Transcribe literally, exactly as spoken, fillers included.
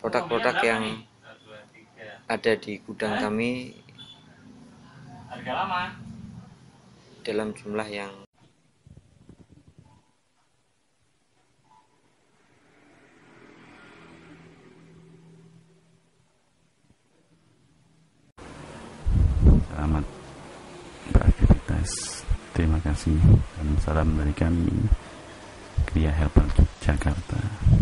produk-produk yang ada di gudang kami dalam jumlah yang selamat beraktivitas. Terima kasih dan salam dari kami, Kriya Helper Jakarta.